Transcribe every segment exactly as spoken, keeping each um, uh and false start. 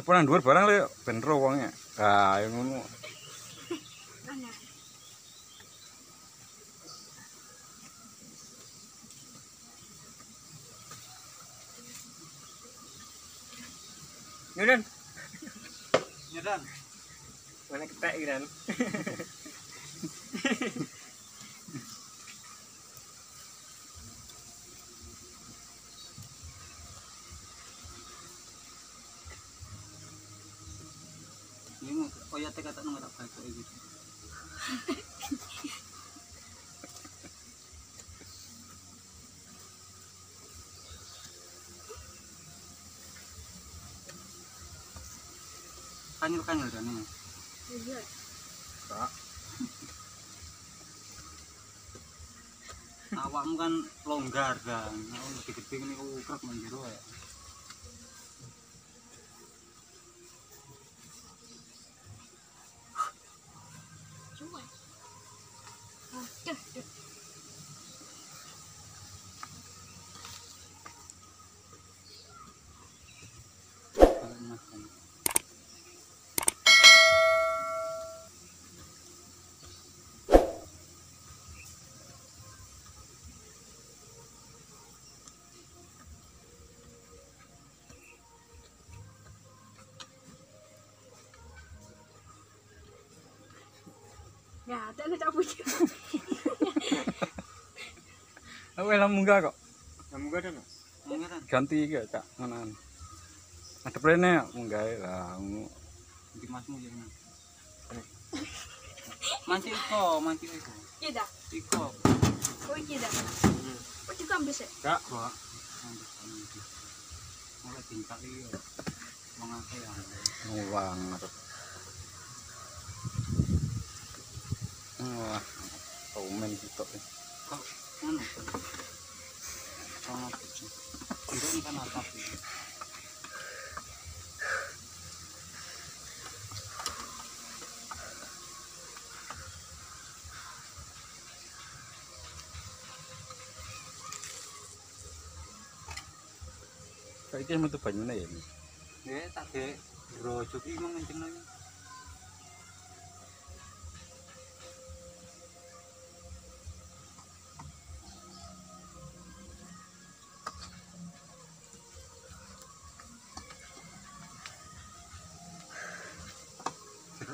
Keponan dhuwur barang lho benro wonge. Ha, ngono. Nyudan. Nyudan. Mana ketek iki, Dan. Oyate kata nang apa itu gitu. Kanyul kanyul kan ini. Iya. Kak. Awakmu kan longgar kan. Awakmu gede-gede niku ukrek nang jero ya. Ya, tak nak cabut je. Awak lam muka kok? Lam muka dah nak? Muka dah. Ganti ke tak? Kanan. Ada pernah muka lah. Di masmu je nak. Manti iko, manti iko. Ida. Iko. Kau ida. Kau cakap besar. Tak. Kau. Mula tingkat dia. Mengakai. Nuang. Wah, kau main tiktok ni. Kau mana? Kau nak pergi? Tidak ni kan apa? Kau ikut mutu banyak ni ya ni. Eh, tak deh. Rojok ini memang macam ni.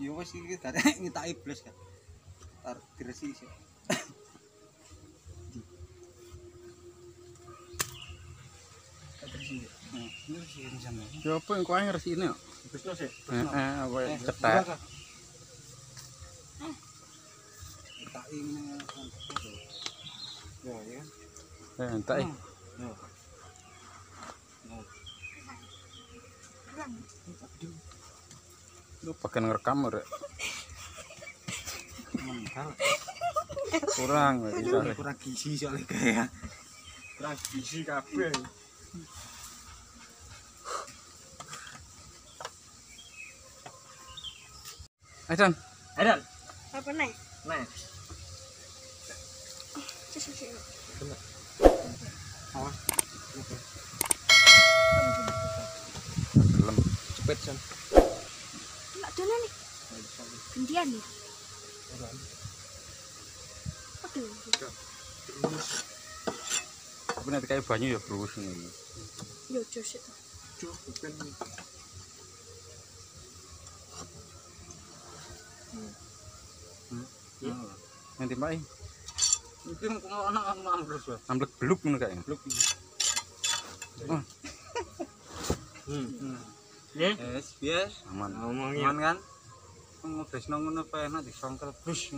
Yo masih kita ada ni tak iblis kan, tar tirasi sih. Tirasi, tirasi macam mana? Siapa yang kau yang tirasi ini? Bisno sih. Eh, apa yang ketat? Tak ini. Ya, ya. Eh, tak ini. Lu pakai ngerekam rek. Kurang lagi. Kurang gizi soalnya kayak. Kurang gizi kabeh. Aidan. Aidan. Apa naik? Naik. Cuci cuci. Awas. Gelem. Cepet san. Mana ni? Kendian ni. Aduh. Apa nak terkait banyak ya berus ni? Yo cuci tu. Cuci ni. Nanti mai. Nanti kalau anak anak berus lah. Amblek beluk mana kaya? Beluk. Ya, biasa. Aman, aman kan? Mau besnong, mau apa? Nanti songkel, push.